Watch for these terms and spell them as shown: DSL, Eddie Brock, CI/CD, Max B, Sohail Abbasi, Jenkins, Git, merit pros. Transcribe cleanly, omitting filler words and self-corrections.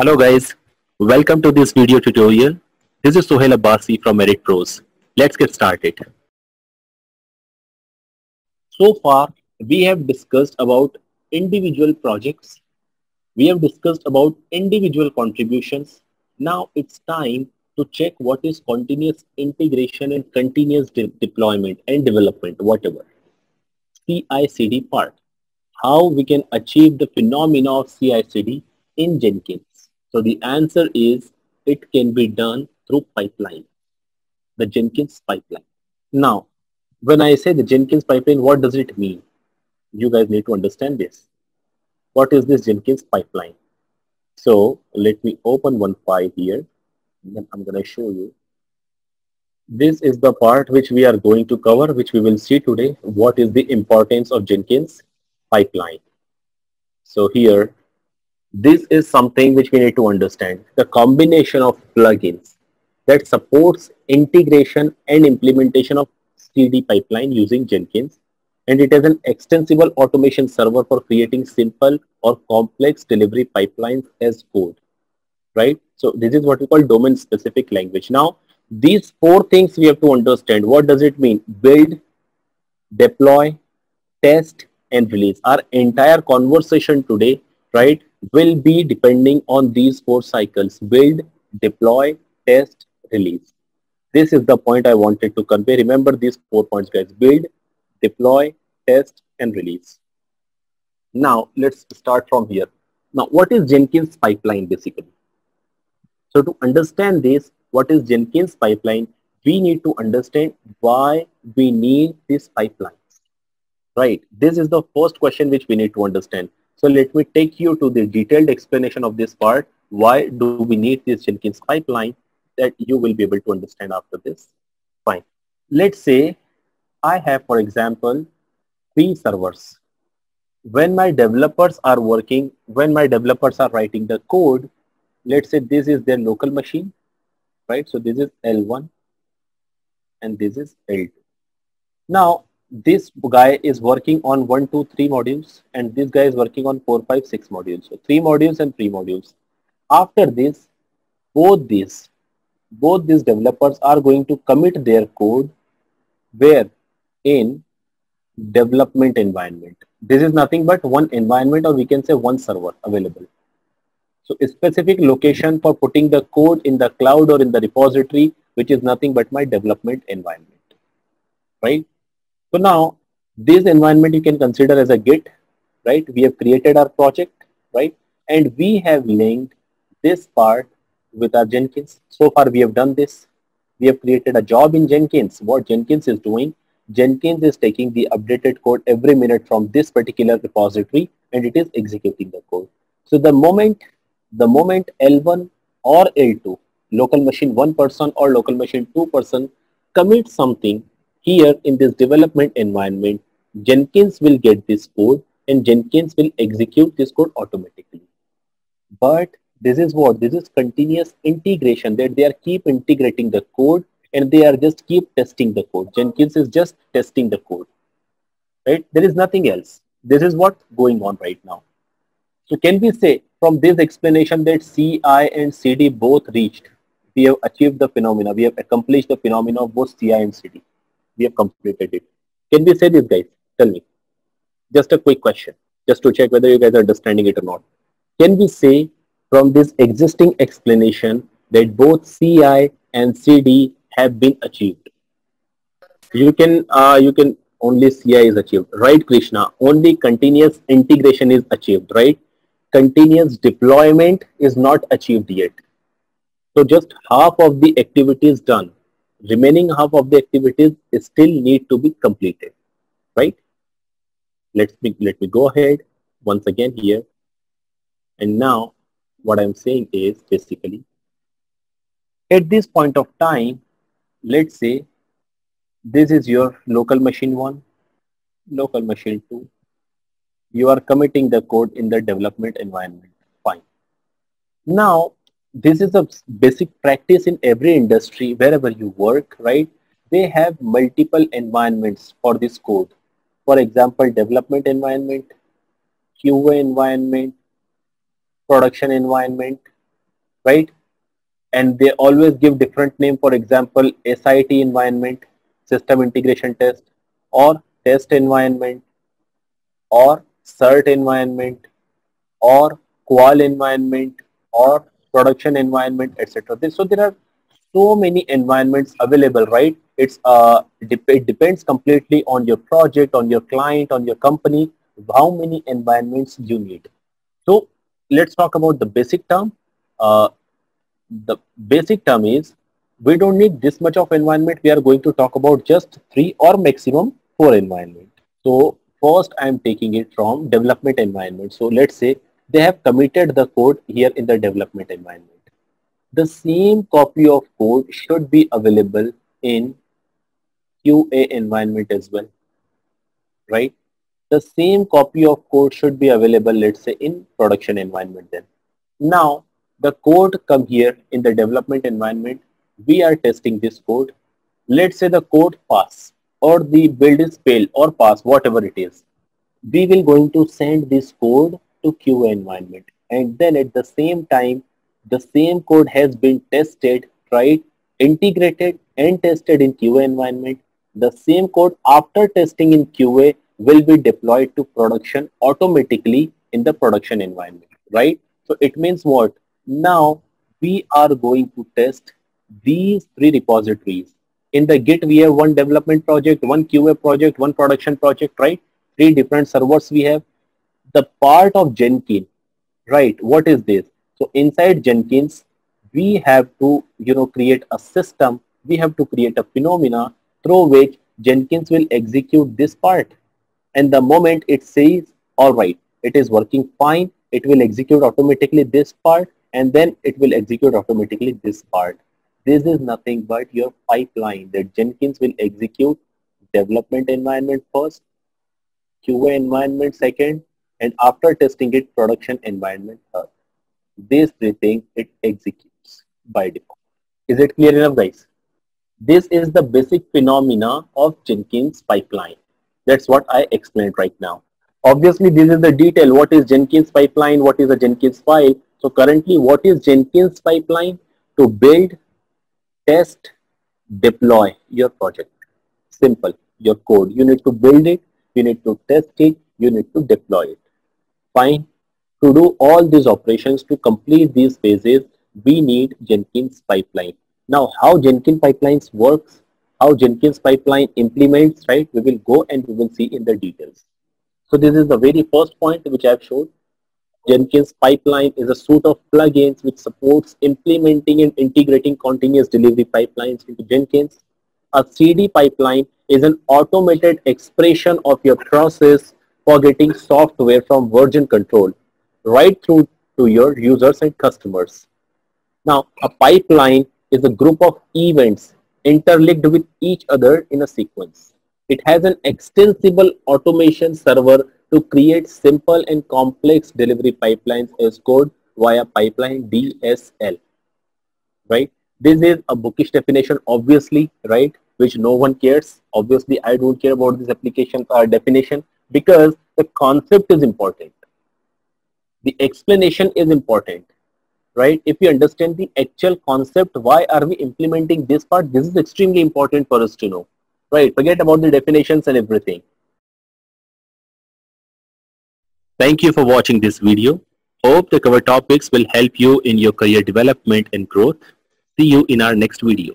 Hello guys, welcome to this video tutorial. This is Sohail Abbasi from Merit Pros. Let's get started. So far, we have discussed about individual projects. We have discussed about individual contributions. Now it's time to check what is continuous integration and continuous deployment and development, whatever. CI/CD part. How we can achieve the phenomena of CI/CD in Jenkins. So the answer is it can be done through pipeline, the Jenkins pipeline. Now, when I say the Jenkins pipeline, what does it mean? You guys need to understand this. What is this Jenkins pipeline? So let me open one file here, and then I'm going to show you. This is the part which we are going to cover, which we will see today. What is the importance of Jenkins pipeline? So here, this is something which we need to understand. The combination of plugins that supports integration and implementation of CD pipeline using Jenkins, and it has an extensible automation server for creating simple or complex delivery pipelines as code, right? So this is what we call domain specific language. Now, these four things we have to understand. What does it mean? Build, deploy, test, and release. Our entire conversation today, right, will be depending on these four cycles: build, deploy, test, release. This is the point I wanted to convey. Remember these 4 points, guys: build, deploy, test, and release. Now let's start from here. Now, what is Jenkins pipeline basically? So to understand this, what is Jenkins pipeline, we need to understand why we need these pipelines, right? This is the first question which we need to understand. So let me take you to the detailed explanation of this part. Why do we need this Jenkins pipeline? That you will be able to understand after this. Fine. Let's say I have, for example, 3 servers. When my developers are working, when my developers are writing the code, let's say this is their local machine, right? So this is L1 and this is L2. Now, this guy is working on 1, 2, 3 modules, and this guy is working on 4, 5, 6 modules. So 3 modules and 3 modules. After this, both these developers are going to commit their code where? In development environment. This is nothing but one environment, or we can say one server available. So a specific location for putting the code in the cloud or in the repository, which is nothing but my development environment, right? So now, this environment you can consider as a Git, right? We have created our project, right? And we have linked this part with our Jenkins. So far, we have done this. We have created a job in Jenkins. What Jenkins is doing, Jenkins is taking the updated code every minute from this particular repository, and it is executing the code. So the moment L1 or L2, local machine 1 person or local machine 2 person, commits something here in this development environment, Jenkins will get this code and Jenkins will execute this code automatically. But this is what? This is continuous integration, that they are keep integrating the code and they are just keep testing the code. Jenkins is just testing the code, right? There is nothing else. This is what's going on right now. So can we say from this explanation that CI and CD both reached? We have achieved the phenomena. We have accomplished the phenomena of both CI and CD. We have completed it. Can we say this, guys? Tell me. Just a quick question, just to check whether you guys are understanding it or not. Can we say from this existing explanation that both CI and CD have been achieved? You can only CI is achieved, right, Krishna? Only continuous integration is achieved, right? Continuous deployment is not achieved yet. So just half of the activity is done. Remaining half of the activities still need to be completed, right? Let me go ahead once again here. And now what I'm saying is basically, at this point of time, let's say this is your local machine 1, local machine 2. You are committing the code in the development environment. Fine. Now, this is a basic practice in every industry, wherever you work, right? They have multiple environments for this code. For example, development environment, QA environment, production environment, right? And they always give different name. For example, SIT environment, system integration test, or test environment, or cert environment, or qual environment, or production environment, etc. So there are so many environments available, right? It's it depends completely on your project, on your client, on your company, how many environments you need. So let's talk about the basic term. The basic term is we don't need this much of environment. We are going to talk about just 3 or maximum 4 environment. So first I'm taking it from development environment. So let's say they have committed the code here in the development environment. The same copy of code should be available in QA environment as well, right? The same copy of code should be available, let's say, in production environment then. Now, the code come here in the development environment. We are testing this code. Let's say the code pass or the build is fail or pass, whatever it is. We will going to send this code to QA environment. And then at the same time, the same code has been tested, right? Integrated and tested in QA environment. The same code after testing in QA will be deployed to production automatically in the production environment, right? So it means what? Now we are going to test these 3 repositories. In the Git, we have 1 development project, 1 QA project, 1 production project, right? 3 different servers we have. The part of Jenkins, right? What is this? So inside Jenkins, we have to, create a system. We have to create a phenomena through which Jenkins will execute this part. And the moment it says, all right, it is working fine, it will execute automatically this part, and then it will execute automatically this part. This is nothing but your pipeline that Jenkins will execute development environment first, QA environment second, and after testing it, production environment third. These 3 things it executes by default. Is it clear enough, guys? This is the basic phenomena of Jenkins pipeline. That's what I explained right now. Obviously, this is the detail. What is Jenkins pipeline? What is a Jenkins file? So currently, what is Jenkins pipeline? To build, test, deploy your project. Simple, your code. You need to build it. You need to test it. You need to deploy it. Fine. To do all these operations, to complete these phases, we need Jenkins pipeline. Now, how Jenkins pipelines works, how Jenkins pipeline implements, right? We will go and we will see in the details. So this is the very first point which I have showed. Jenkins pipeline is a suite of plugins which supports implementing and integrating continuous delivery pipelines into Jenkins. A CD pipeline is an automated expression of your process for getting software from version control right through to your users and customers. Now, a pipeline is a group of events interlinked with each other in a sequence. It has an extensible automation server to create simple and complex delivery pipelines as code via pipeline DSL, right? This is a bookish definition, obviously, right? Which no one cares. Obviously, I don't care about this application or definition because the concept is important. The explanation is important, right? If you understand the actual concept, why are we implementing this part? This is extremely important for us to know, right? Forget about the definitions and everything. Thank you for watching this video. Hope the cover topics will help you in your career development and growth. See you in our next video.